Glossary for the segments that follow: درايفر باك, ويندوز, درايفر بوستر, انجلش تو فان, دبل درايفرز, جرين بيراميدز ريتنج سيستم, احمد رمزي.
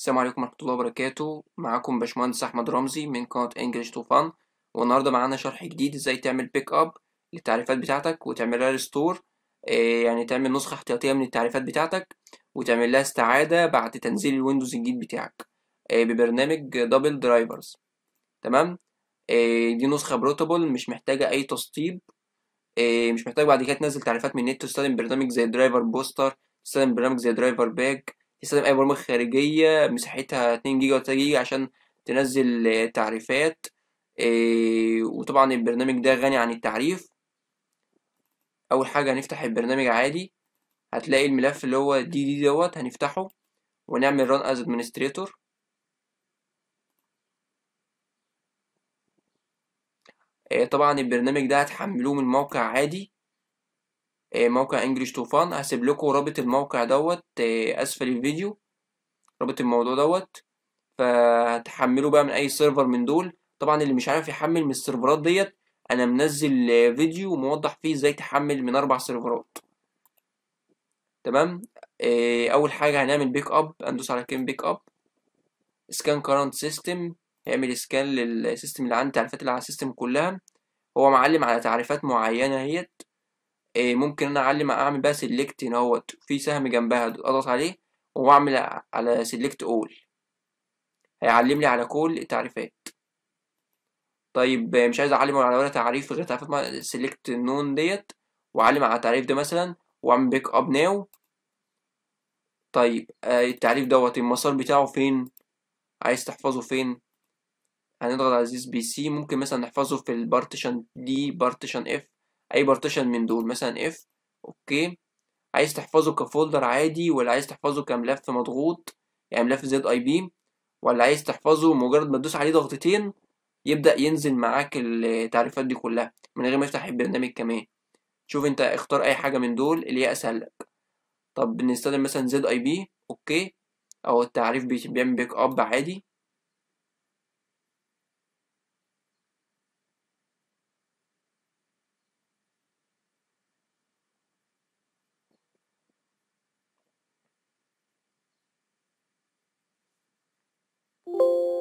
السلام عليكم ورحمه الله وبركاته. معاكم باشمهندس احمد رمزي من قناه انجلش تو فان، والنهارده معانا شرح جديد ازاي تعمل بيك اب للتعريفات بتاعتك وتعملها ريستور، يعني تعمل نسخه احتياطيه من التعريفات بتاعتك وتعمل لها استعاده بعد تنزيل الويندوز الجديد بتاعك ببرنامج دبل درايفرز. تمام، دي نسخه بروتابل مش محتاجه اي تسطيب، مش محتاج بعد كده تنزل تعريفات من النت، تستخدم برنامج زي درايفر بوستر، تستخدم برنامج زي درايفر باك، تستخدم اي برامج خارجيه مساحتها 2 جيجا ولا 3 جيجا عشان تنزل تعريفات، وطبعا البرنامج ده غني عن التعريف. اول حاجه هنفتح البرنامج عادي، هتلاقي الملف اللي هو دي دوت، هنفتحه ونعمل ران از ادمنستريتور. طبعا البرنامج ده هتحملوه من موقع عادي، موقع انجلش تو فان، هسيب لكم رابط الموقع دوت اسفل الفيديو، رابط الموضوع دوت، فهتحملوه بقى من اي سيرفر من دول. طبعا اللي مش عارف يحمل من السيرفرات ديت، انا منزل فيديو موضح فيه ازاي تحمل من 4 سيرفرات. تمام، اول حاجه هنعمل بيك اب، هندوس على كلمه بيك اب، سكان كارنت سيستم، هيعمل سكان للسيستم اللي عندي، التعريفات اللي على السيستم كلها. هو معلم على تعريفات معينه اهيت، ممكن انا اعلم اعمل بقى سيلكت هنا اهوت في سهم جنبها، اضغط عليه واعمل على سيلكت اول، هيعلم لي على كل التعريفات. طيب مش عايز اعلم على ولا تعريف غير تعريفات مع سيلكت نون ديت، واعلم على التعريف ده مثلا واعمل بيك اب ناو. طيب التعريف دوت المسار بتاعه فين، عايز تحفظه فين، هنضغط على this PC، ممكن مثلا نحفظه في البارتيشن D، بارتيشن F، اي بارتيشن من دول مثلا F. اوكي، عايز تحفظه كفولدر عادي، ولا عايز تحفظه كملف مضغوط يعني ملف ZIP، ولا عايز تحفظه مجرد ما تدوس عليه ضغطتين يبدأ ينزل معاك التعريفات دي كلها من غير ما يفتح البرنامج كمان. شوف انت اختار اي حاجة من دول اللي هي اسهل لك. طب نستخدم مثلا ZIP، اوكي، او التعريف بيعمل بيك اب عادي.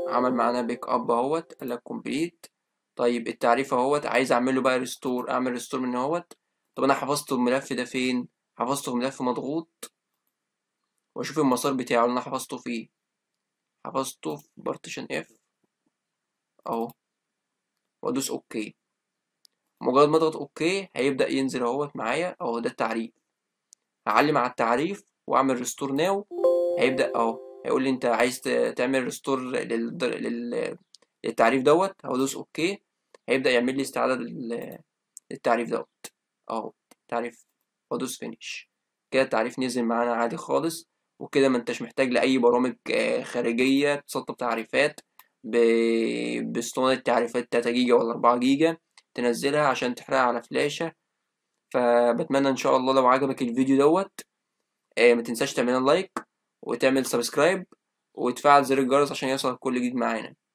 عمل معانا بيك اب اهوت، قال لك كومبليت. طيب التعريف اهوت عايز اعمله بقى ريستور، اعمل ريستور من اهوت. طب انا حفظت الملف ده فين، حفظته في ملف مضغوط، واشوف المسار بتاعه اللي انا حفظته فيه، حفظته في بارتيشن اف اهو، وادوس اوكي. مجرد ما اضغط اوكي هيبدا ينزل اهوت معايا اهو، ده التعريف. هعلم على التعريف واعمل ريستور ناو، هيبدا اهو هيقول لي انت عايز تعمل ريستور للتعريف دوت، هدوس اوكي، هيبدا يعمل لي استعاده للتعريف دوت اهو، تعريف، وادوس فينيش. كده التعريف نزل معانا عادي خالص، وكده ما انتش محتاج لاي برامج خارجيه تسطب تعريفات باسطوانه التعريفات 3 جيجا ولا 4 جيجا تنزلها عشان تحرقها على فلاشه. فبتمنى ان شاء الله لو عجبك الفيديو دوت ما تنساش تعملنا لايك وتعمل سبسكرايب وتفعل زر الجرس عشان يوصلك كل جديد معانا.